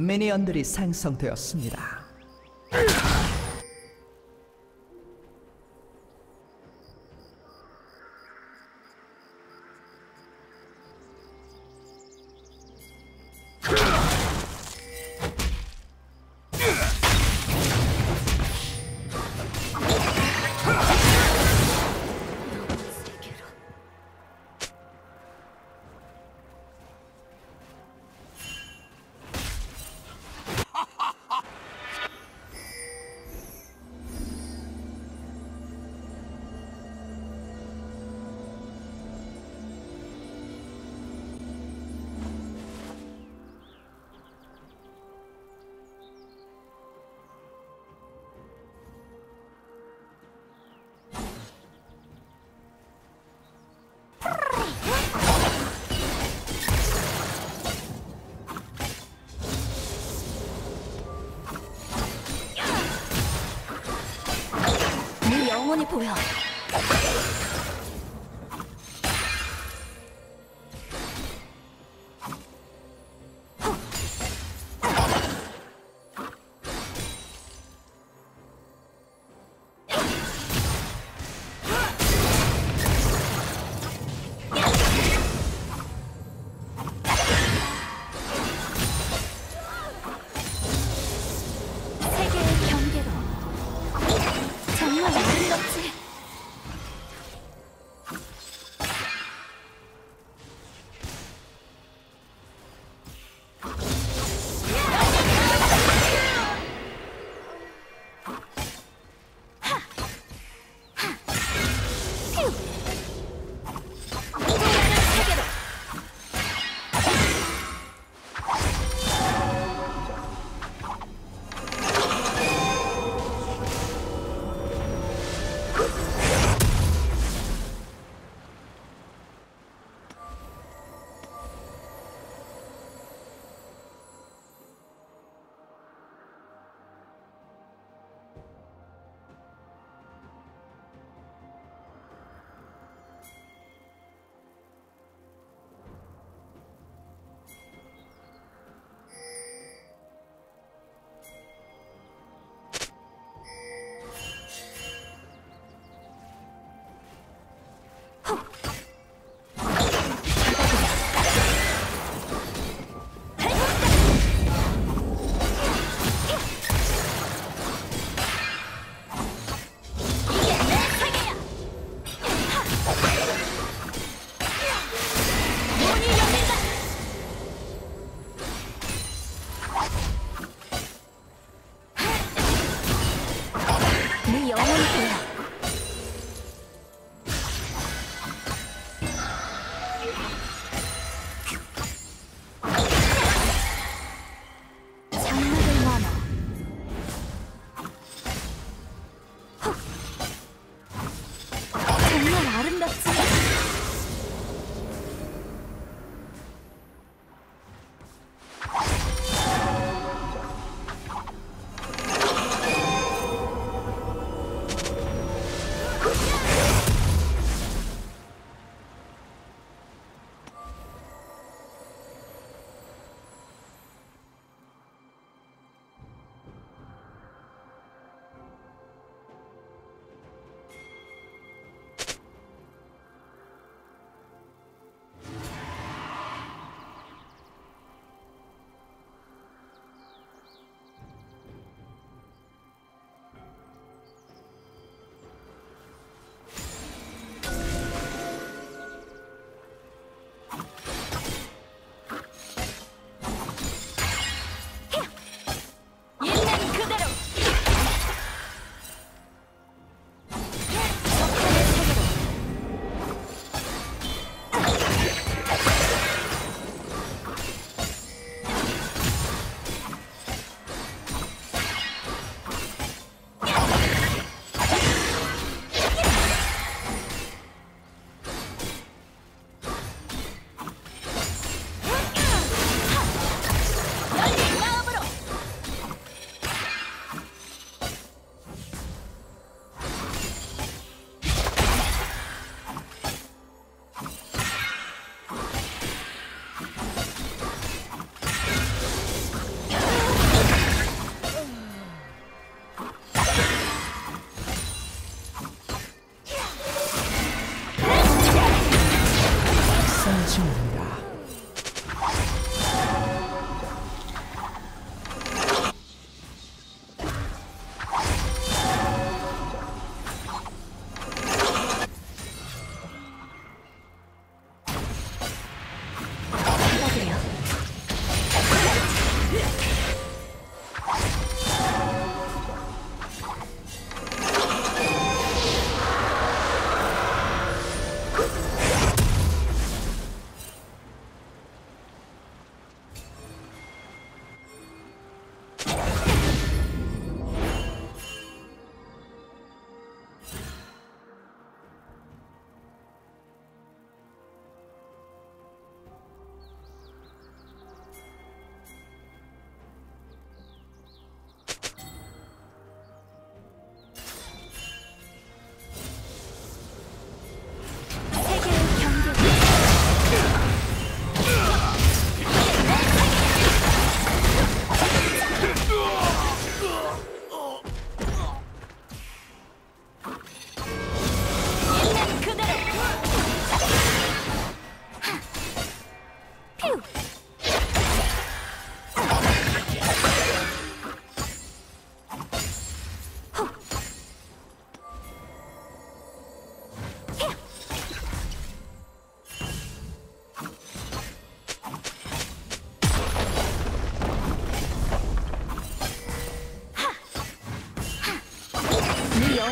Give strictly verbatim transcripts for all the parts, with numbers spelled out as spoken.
미니언들이 생성되었습니다. 영혼이 보여.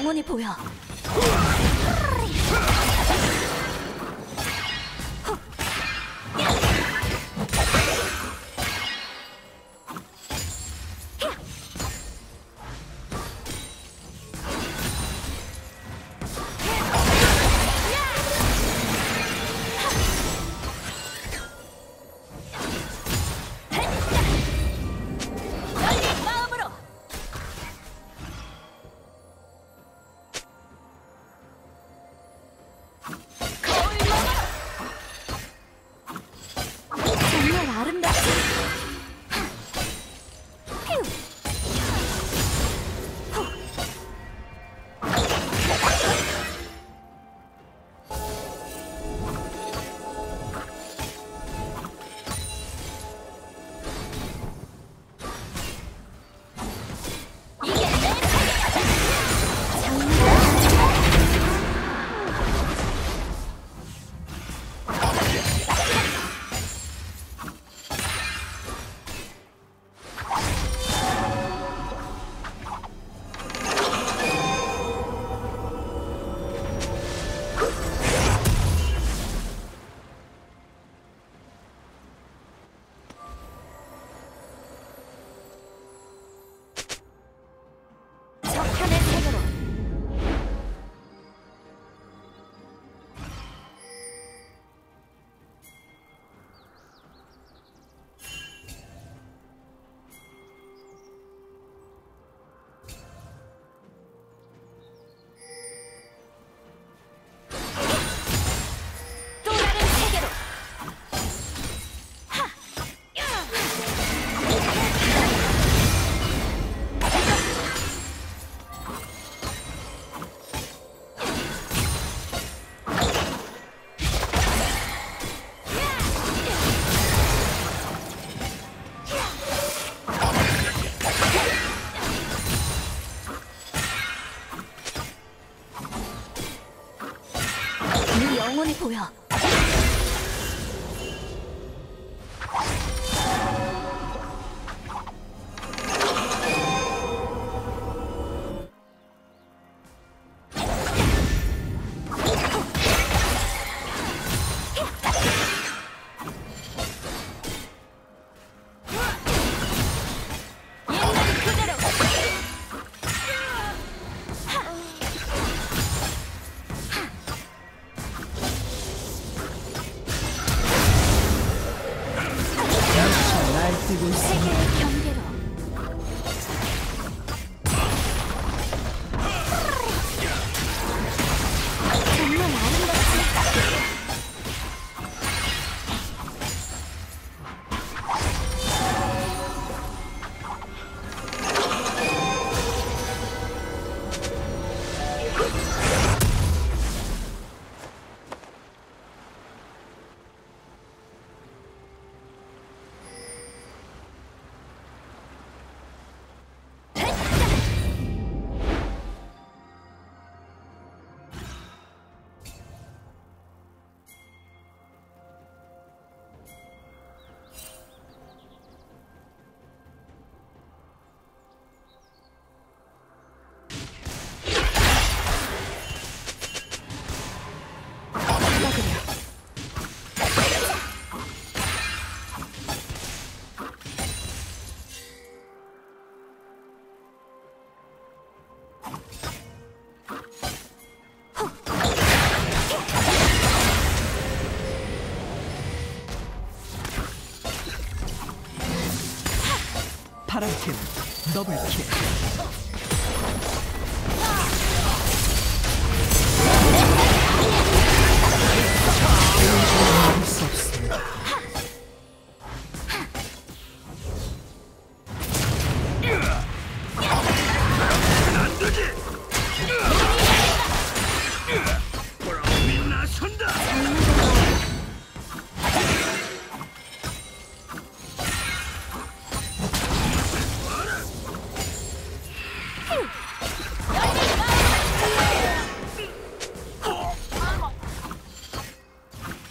영혼이 보여. 영혼이 보여. 파란팀 더블킥.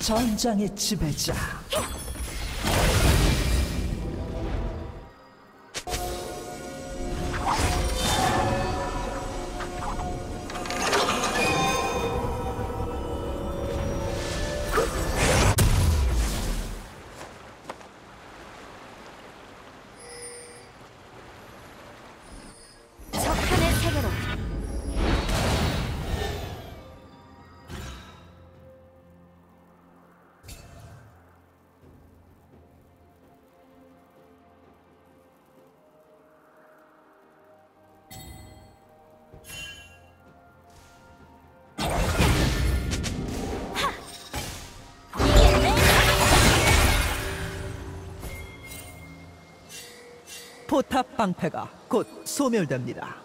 전장의 지배자. 포탑 방패가 곧 소멸됩니다.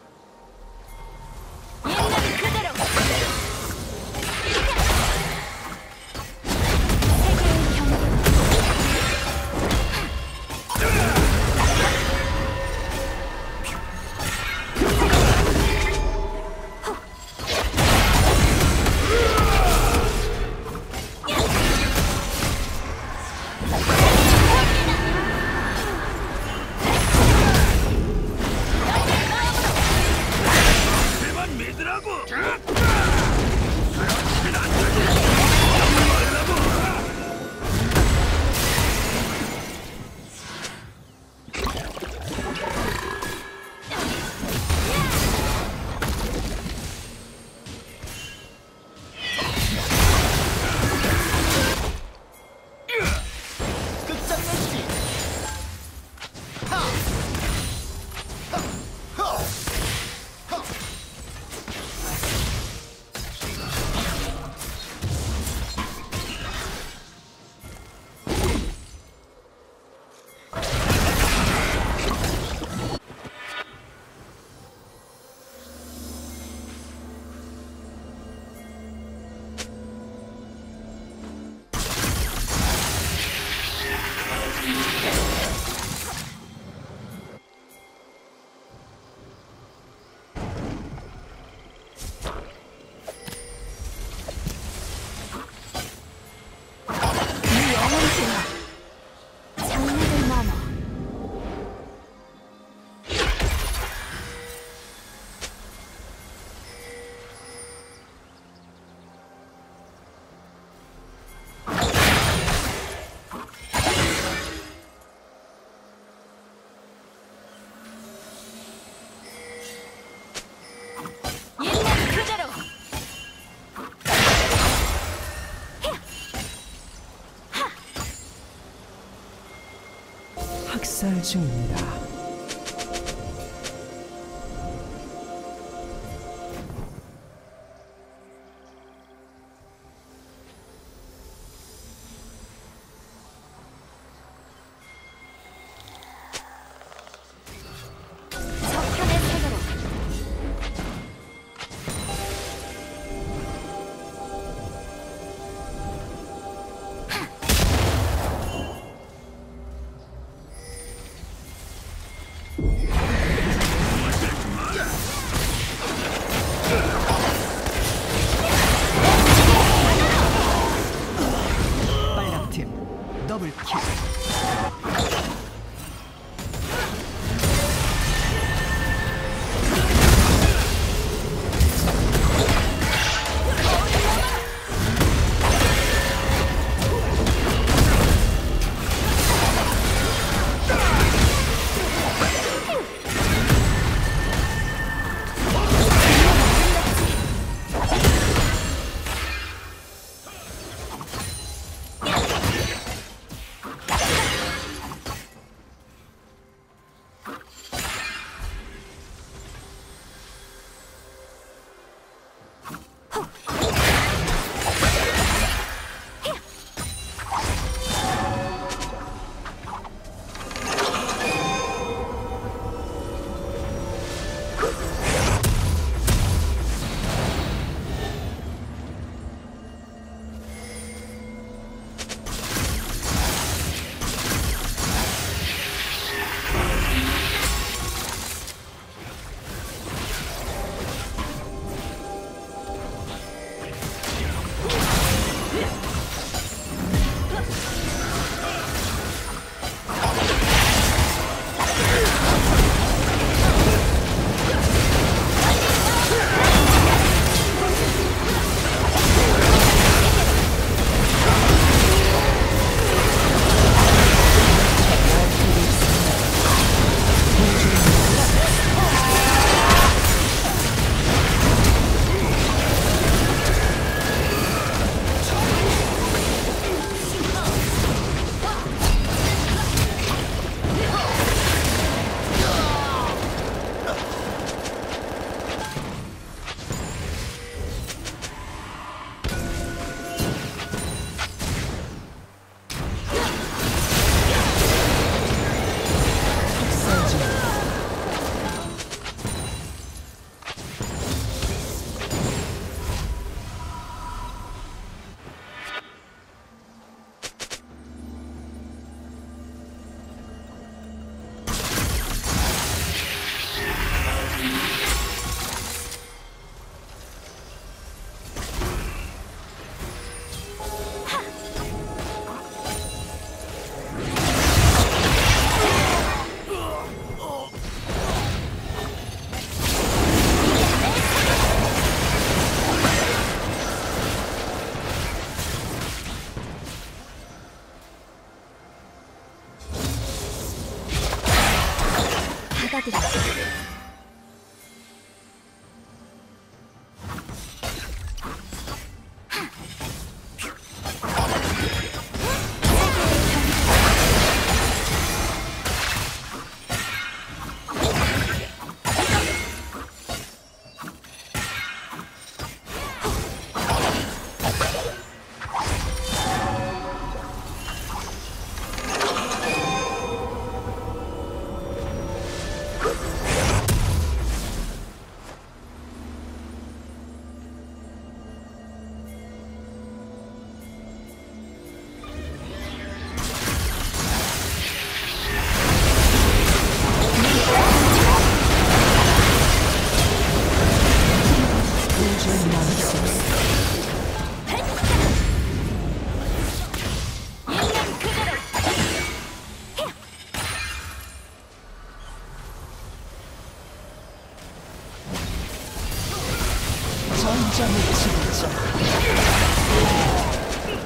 학살 중입니다.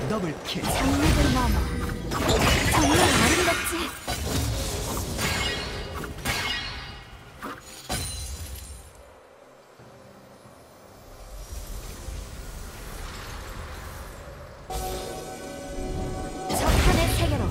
더블킬. 장르를 넘어 정말 아름답지. 적한의 세계로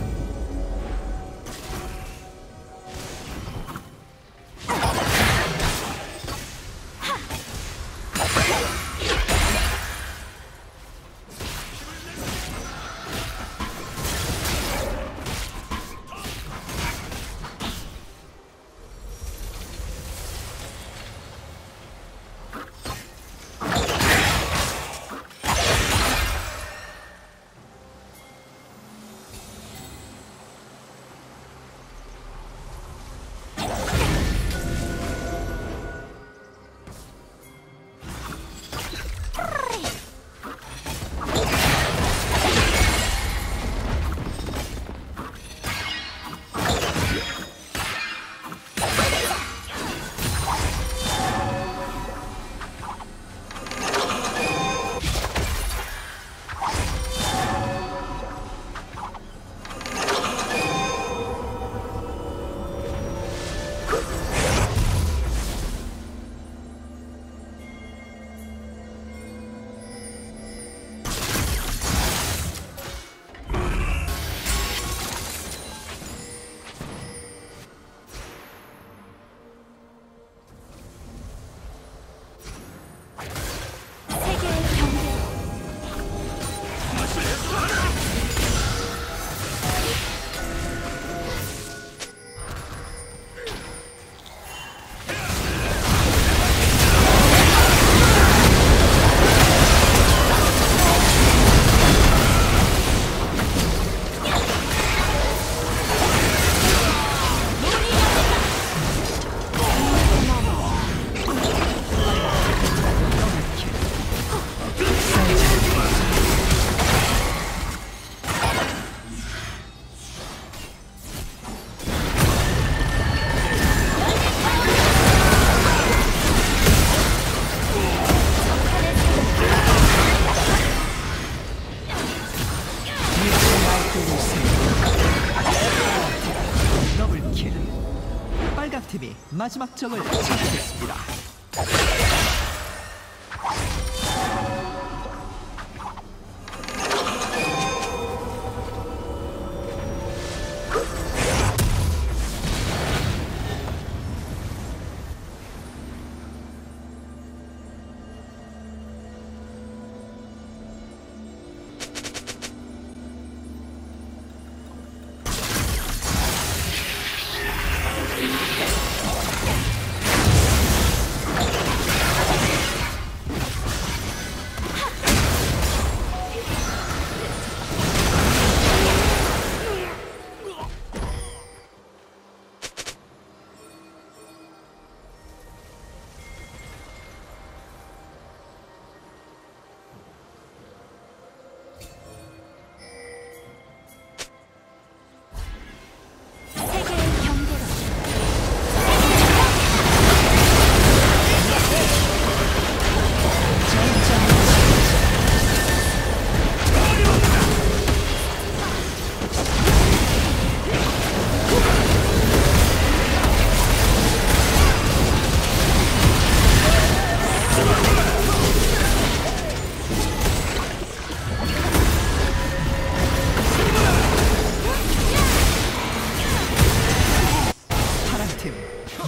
팀이 마지막 점을 차지했습니다.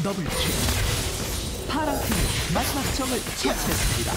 더블킬. 파란 팀이 마지막 점을 차지했습니다.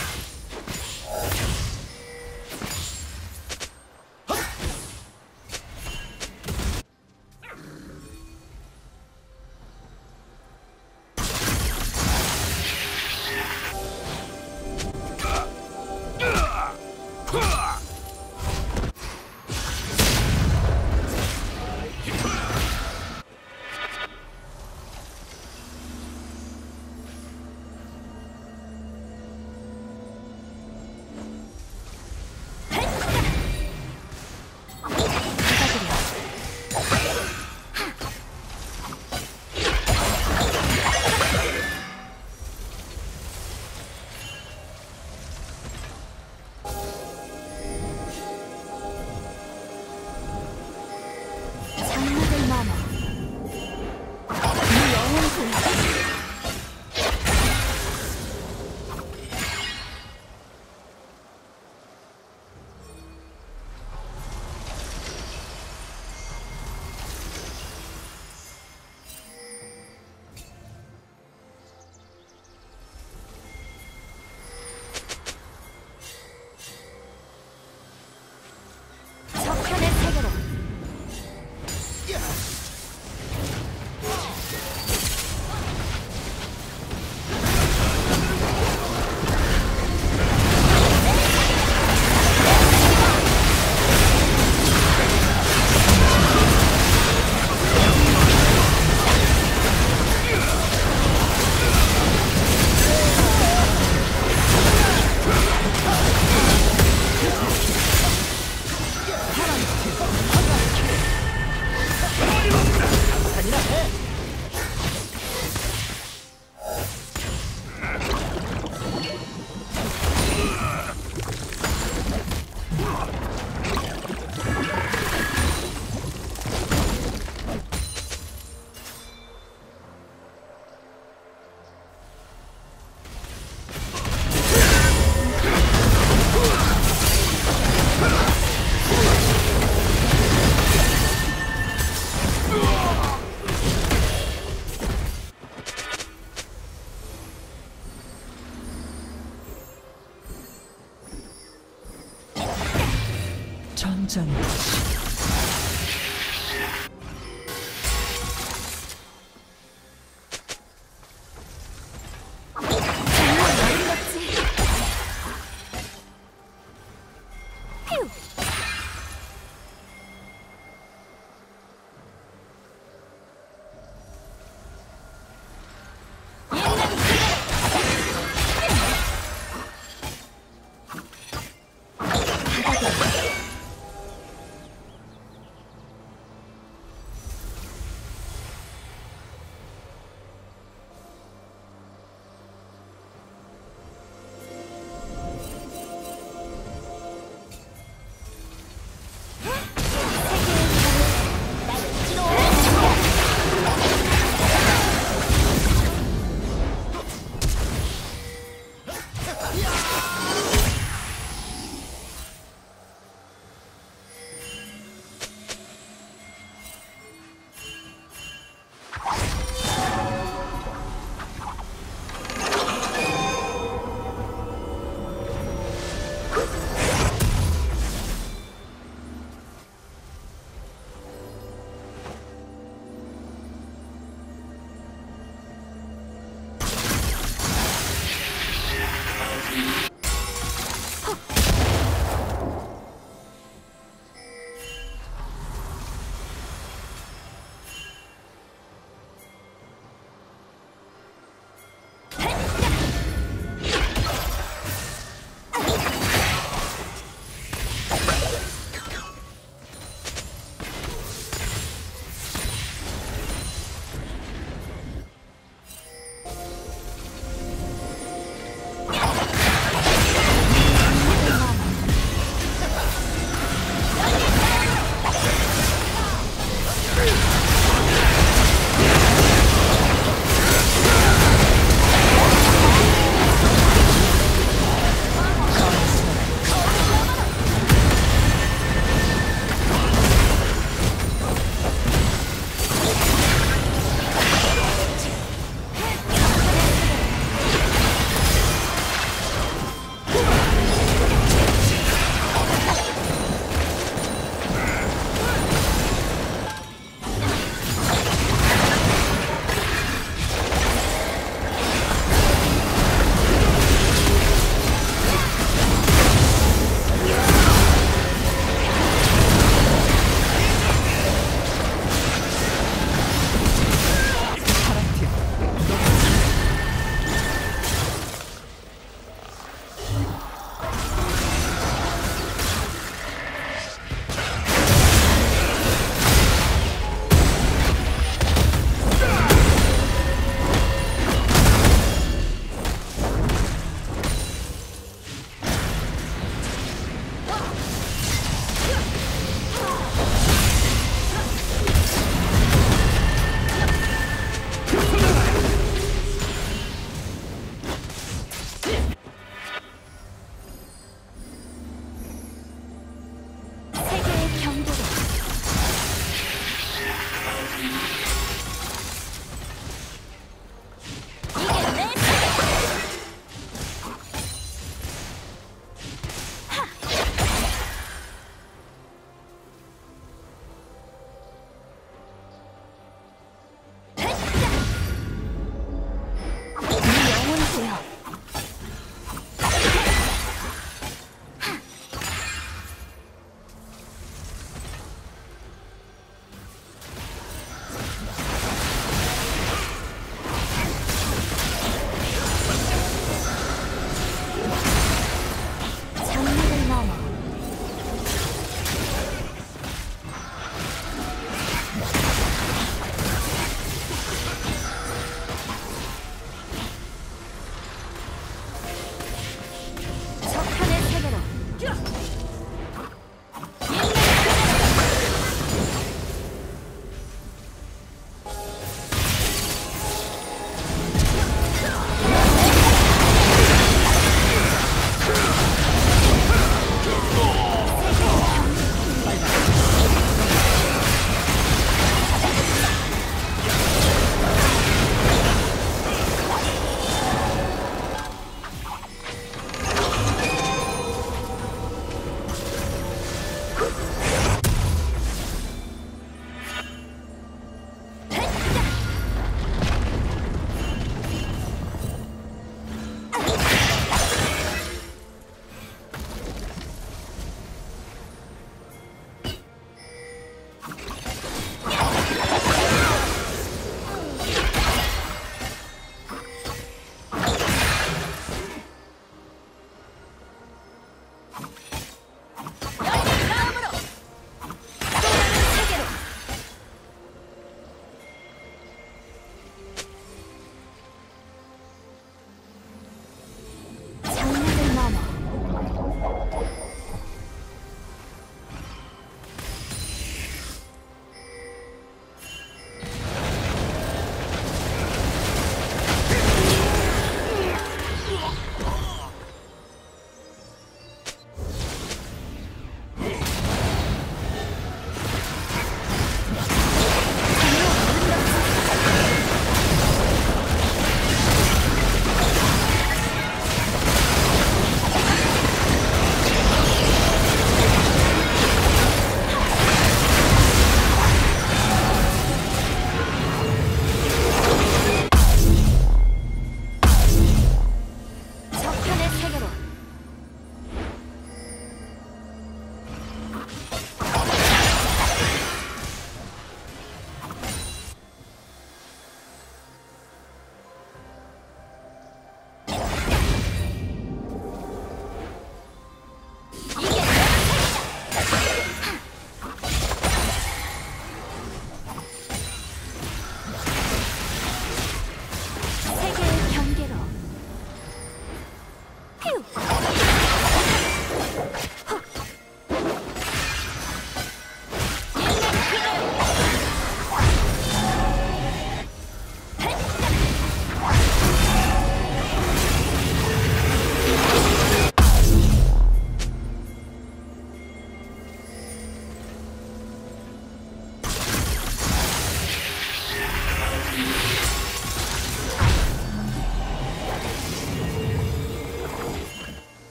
전전.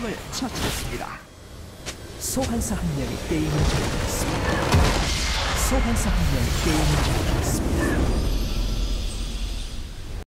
목적을 처치했습니다. 소환사 한 명이 게임을 중단했습니다. 소환사 한 명이 게임을 중단했습니다.